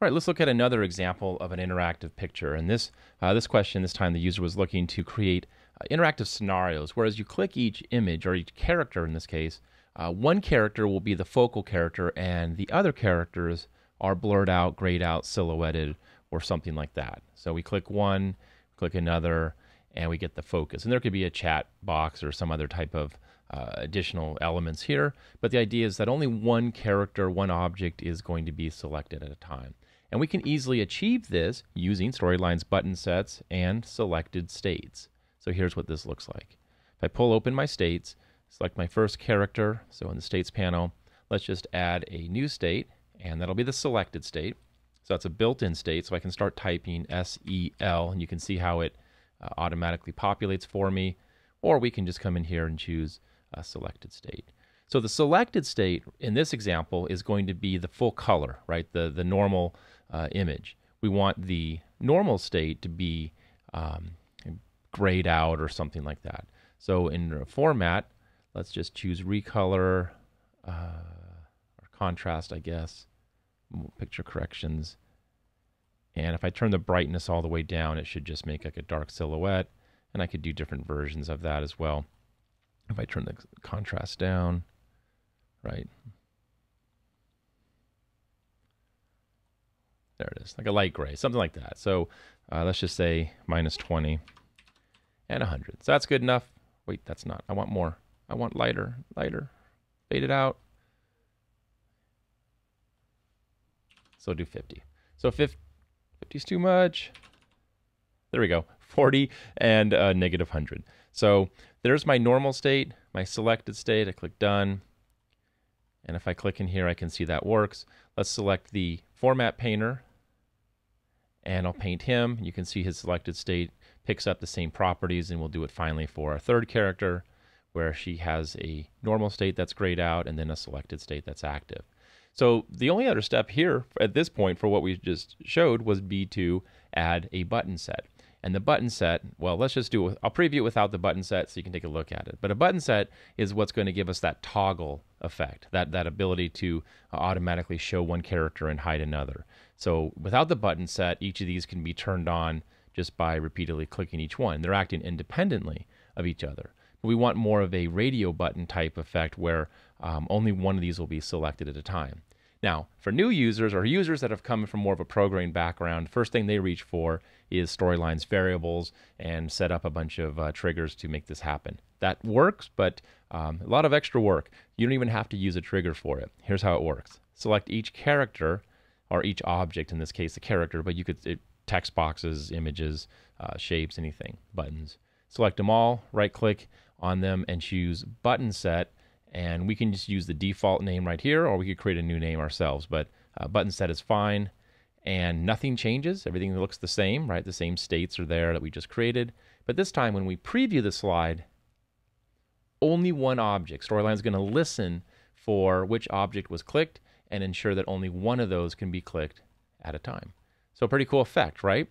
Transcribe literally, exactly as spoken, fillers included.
All right, let's look at another example of an interactive picture. And this, uh, this question, this time the user was looking to create uh, interactive scenarios, whereas you click each image, or each character in this case, uh, one character will be the focal character and the other characters are blurred out, grayed out, silhouetted, or something like that. So we click one, click another, and we get the focus. And there could be a chat box or some other type of Uh, additional elements here, but the idea is that only one character, one object is going to be selected at a time. And we can easily achieve this using Storyline's button sets and selected states. So here's what this looks like. If I pull open my states, select my first character, so in the states panel, let's just add a new state, and that'll be the selected state. So that's a built-in state, so I can start typing S E L, and you can see how it uh, automatically populates for me, or we can just come in here and choose a selected state. So the selected state in this example is going to be the full color, right? The, the normal uh, image. We want the normal state to be um, grayed out or something like that. So in format, let's just choose recolor uh, or contrast, I guess, picture corrections. And if I turn the brightness all the way down, it should just make like a dark silhouette. And I could do different versions of that as well. If I turn the contrast down, right? There it is, like a light gray, something like that. So uh, let's just say minus twenty and one hundred. So that's good enough. Wait, that's not. I want more. I want lighter, lighter. Fade it out. So do fifty. So fifty is too much. There we go. forty and uh, negative one hundred. So there's my normal state, my selected state. I click done. And if I click in here, I can see that works. Let's select the format painter and I'll paint him. You can see his selected state picks up the same properties, and we'll do it finally for our third character where she has a normal state that's grayed out and then a selected state that's active. So the only other step here at this point for what we just showed was be to add a button set. And the button set, well, let's just do it. I'll preview it without the button set so you can take a look at it. But a button set is what's going to give us that toggle effect, that, that ability to automatically show one character and hide another. So without the button set, each of these can be turned on just by repeatedly clicking each one. They're acting independently of each other. But we want more of a radio button type effect where um, only one of these will be selected at a time. Now, for new users or users that have come from more of a programming background, first thing they reach for is Storyline's variables and set up a bunch of uh, triggers to make this happen. That works, but um, a lot of extra work. You don't even have to use a trigger for it. Here's how it works. Select each character or each object, in this case a character, but you could it, text boxes, images, uh, shapes, anything, buttons. Select them all, right-click on them, and choose Button Set. And we can just use the default name right here, or we could create a new name ourselves, but uh, button set is fine. And nothing changes, everything looks the same, right? The same states are there that we just created. But this time when we preview the slide, only one object. Storyline is going to listen for which object was clicked and ensure that only one of those can be clicked at a time. So pretty cool effect, right?